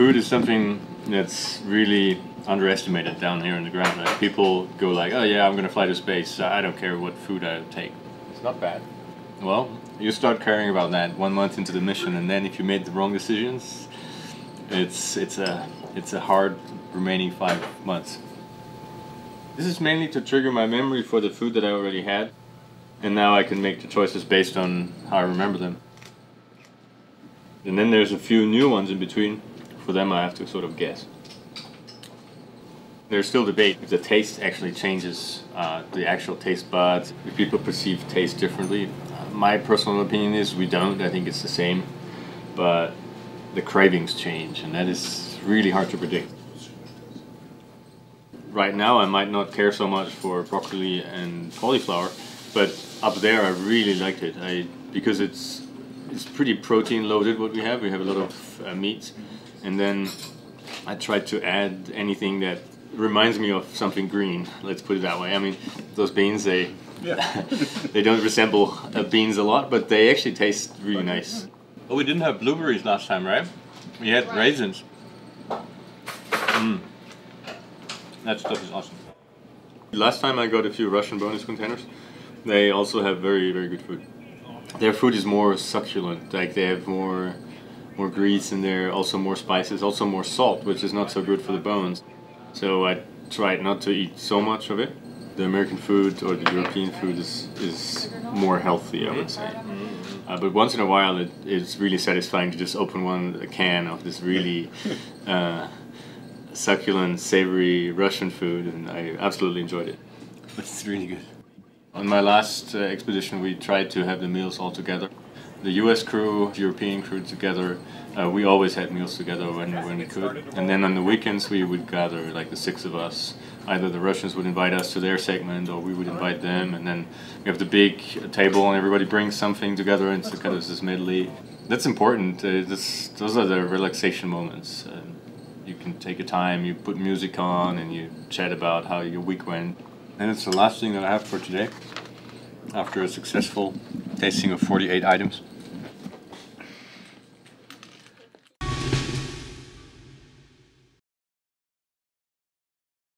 food is something that's really underestimated down here on the ground. Like, people go like, oh yeah, I'm gonna fly to space, I don't care what food I take. It's not bad. Well, you start caring about that 1 month into the mission, and then if you made the wrong decisions, it's a hard remaining 5 months. This is mainly to trigger my memory for the food that I already had, and now I can make the choices based on how I remember them. And then there's a few new ones in between. For them I have to sort of guess. There's still debate if the taste actually changes, the actual taste buds, if people perceive taste differently. My personal opinion is we don't, I think it's the same, but the cravings change, and that is really hard to predict. Right now I might not care so much for broccoli and cauliflower, but up there I really liked it, because it's pretty protein loaded what we have. We have a lot of meat, and then I tried to add anything that reminds me of something green, let's put it that way. I mean, those beans, they yeah. They don't resemble beans a lot, but they actually taste really nice. Oh, we didn't have blueberries last time, right? We had raisins. That stuff is awesome. Last time I got a few Russian bonus containers. They also have very, very good food. Their food is more succulent, like they have more grease in there, also more spices, also more salt, which is not so good for the bones. So I tried not to eat so much of it. The American food or the European food is more healthy, I would say. But once in a while it's really satisfying to just open a can of this really succulent, savory Russian food, and I absolutely enjoyed it. It's really good. On my last expedition we tried to have the meals all together. The US crew, European crew together, we always had meals together when we could. And then on the weekends we would gather, like the six of us. Either the Russians would invite us to their segment, or we would invite them, and then we have the big table and everybody brings something together, and it's kind of this medley. That's important, those are the relaxation moments. You can take your time, you put music on and you chat about how your week went. And it's the last thing that I have for today, after a successful tasting of 48 items.